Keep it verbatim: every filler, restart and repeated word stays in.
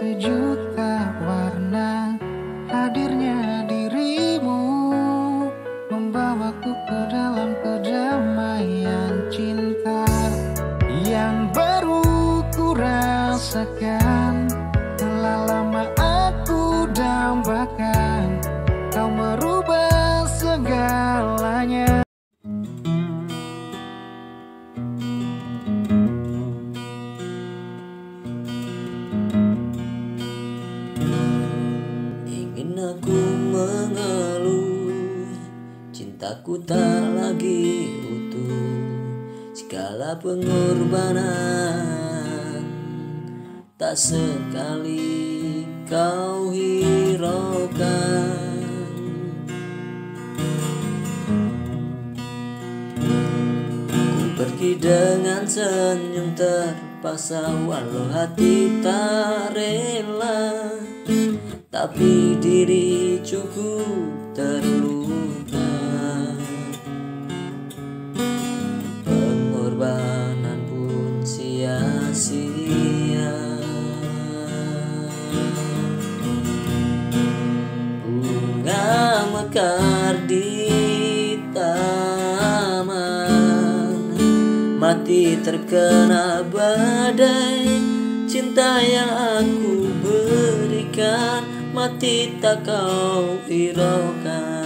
Sejuta warna hadirnya dirimu membawaku ke dalam kedamaian cinta yang baru ku rasakan. Telah lama aku dambakan, kau merubah segalanya. Cintaku tak lagi utuh, segala pengorbanan tak sekali kau hiraukan. Ku pergi dengan senyum terpaksa, walau hati tak rela, tapi diri cukup terluka. Pengorbanan pun sia-sia, bunga mekar di taman, mati terkena badai cinta yang aku berikan, mati tak kau hiraukan.